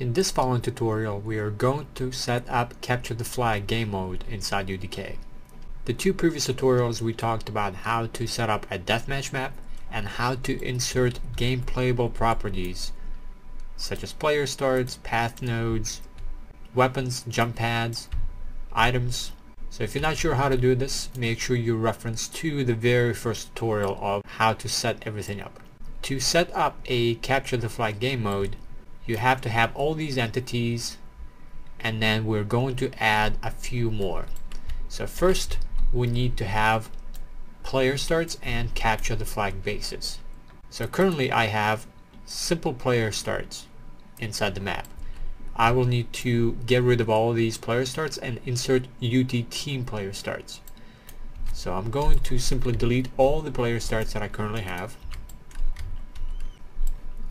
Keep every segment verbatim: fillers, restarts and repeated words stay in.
In this following tutorial we are going to set up Capture the Flag game mode inside U D K. The two previous tutorials we talked about how to set up a deathmatch map and how to insert game playable properties such as player starts, PathNodes, weapons, jump pads, items. So if you're not sure how to do this, make sure you reference to the very first tutorial of how to set everything up. To set up a Capture the Flag game mode, you have to have all these entities, and then we're going to add a few more. So first we need to have player starts and capture the flag bases. So currently I have simple player starts inside the map. I will need to get rid of all of these player starts and insert U T team player starts. So I'm going to simply delete all the player starts that I currently have.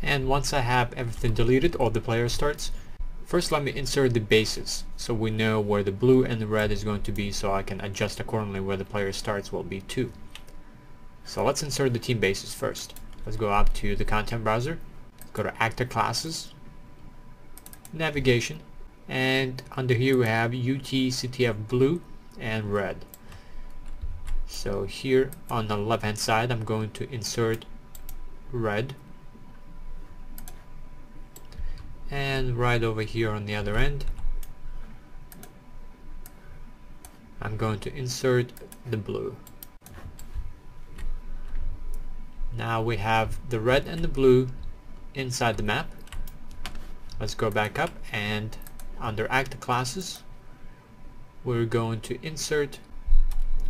And once I have everything deleted, all the player starts, first let me insert the bases so we know where the blue and the red is going to be, so I can adjust accordingly where the player starts will be too. So let's insert the team bases first. Let's go up to the content browser, go to Actor Classes, Navigation, and under here we have U T C T F blue and red. So here on the left hand side I'm going to insert red. And right over here on the other end I'm going to insert the blue. Now we have the red and the blue inside the map. Let's go back up, and under Actor Classes we're going to insert,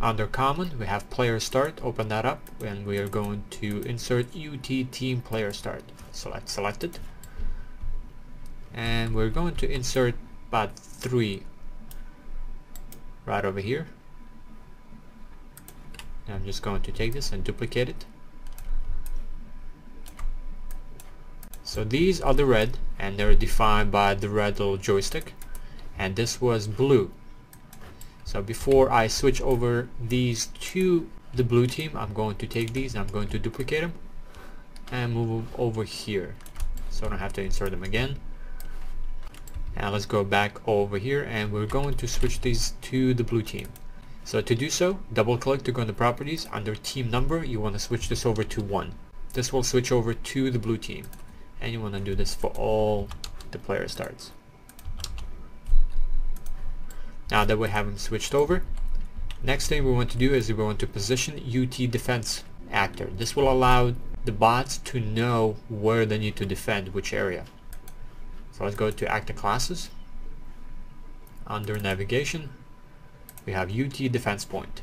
under Common we have Player Start, open that up, and we are going to insert U T Team Player Start. So let's select it. And we're going to insert about three right over here. And I'm just going to take this and duplicate it. So these are the red, and they're defined by the red little joystick, and this was blue. So before I switch over these to the blue team, I'm going to take these and I'm going to duplicate them and move them over here so I don't have to insert them again. And let's go back over here, and we're going to switch these to the blue team. So to do so, double click to go into properties. Under team number you want to switch this over to one. This will switch over to the blue team, and you want to do this for all the player starts. Now that we have them switched over, next thing we want to do is we want to position U T Defense Actor. This will allow the bots to know where they need to defend, which area. So let's go to Actor Classes, under Navigation we have U T Defense Point.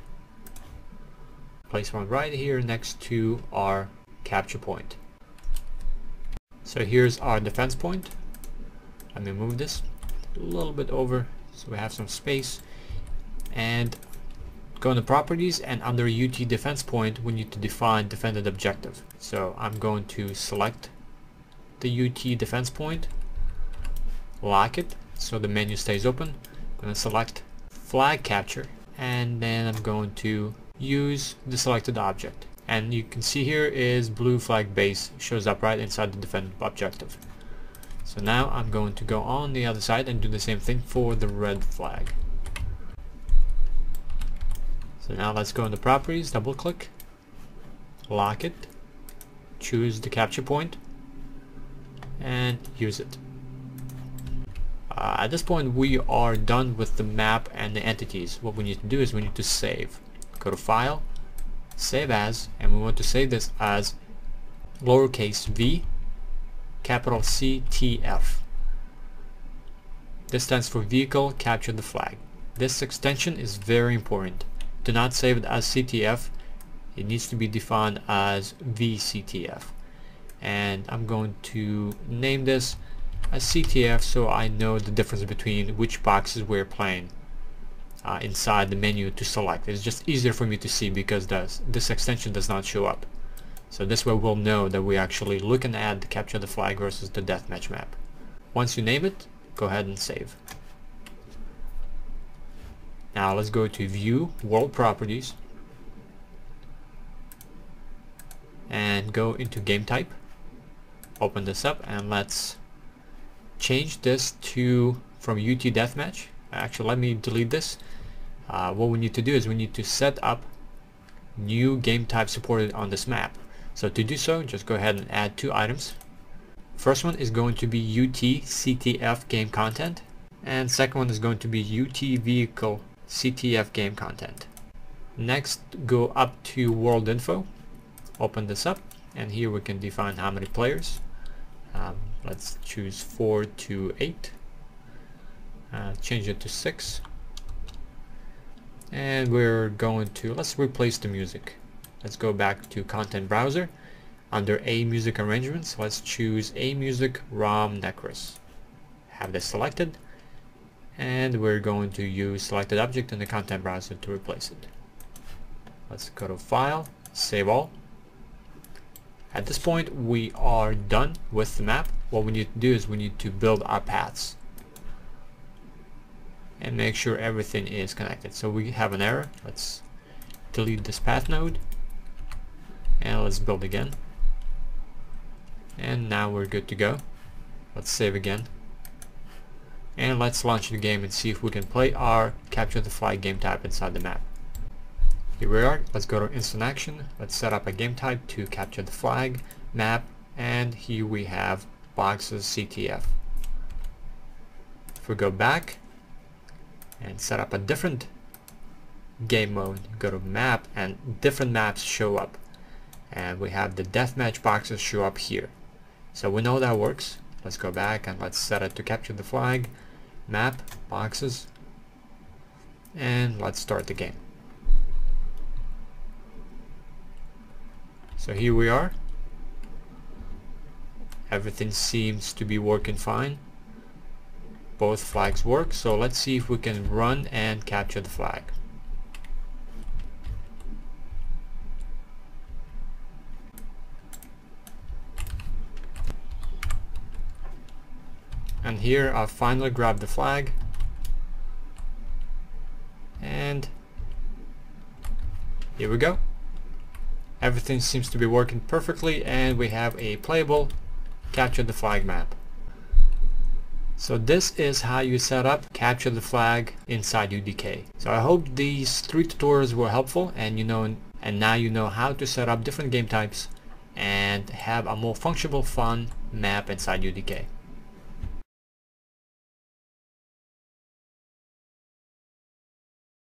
Place one right here next to our capture point. So here's our defense point. Let me move this a little bit over so we have some space, and go into properties, and under U T Defense Point we need to define defended objective. So I'm going to select the U T Defense Point, lock it so the menu stays open. I'm going to select flag capture, and then I'm going to use the selected object, and you can see here is blue flag base shows up right inside the defended objective. So now I'm going to go on the other side and do the same thing for the red flag. So now let's go into properties, double click, lock it, choose the capture point and use it. Uh, at this point we are done with the map and the entities. What we need to do is we need to save. Go to File, Save As, and we want to save this as lowercase v, capital C T F. This stands for Vehicle Capture the Flag. This extension is very important. Do not save it as C T F. It needs to be defined as V C T F. And I'm going to name this a C T F so I know the difference between which boxes we're playing uh, inside the menu to select. It's just easier for me to see because this, this extension does not show up. So this way we'll know that we're actually looking at the Capture the Flag versus the deathmatch map. Once you name it, go ahead and save. Now let's go to View, World Properties, and go into Game Type. Open this up and let's change this to from U T deathmatch. Actually, let me delete this. Uh, what we need to do is we need to set up new game type supported on this map. So to do so, just go ahead and add two items. First one is going to be U T C T F game content, and second one is going to be U T vehicle C T F game content. Next, go up to World Info, open this up, and here we can define how many players. Um, let's choose four to eight. Uh, change it to six, and we're going to let's replace the music. Let's go back to content browser. Under A Music Arrangements, let's choose A Music ROM Necris. Have this selected, and we're going to use selected object in the content browser to replace it. Let's go to File, Save All. At this point, we are done with the map. What we need to do is we need to build our paths and make sure everything is connected. So we have an error. Let's delete this path node, and let's build again. And now we're good to go. Let's save again, and let's launch the game and see if we can play our Capture the Flag game type inside the map. Here we are. Let's go to Instant Action. Let's set up a game type to Capture the Flag map, and here we have boxes C T F. If we go back and set up a different game mode, go to map, and different maps show up, and we have the deathmatch boxes show up here. So we know that works. Let's go back and let's set it to Capture the Flag map boxes, and let's start the game. So here we are. Everything seems to be working fine. Both flags work, so let's see if we can run and capture the flag. And here I'll finally grab the flag, and here we go. Everything seems to be working perfectly, and we have a playable Capture the Flag map. So this is how you set up Capture the Flag inside U D K. So I hope these three tutorials were helpful, and you know, and now you know how to set up different game types and have a more functional, fun map inside U D K.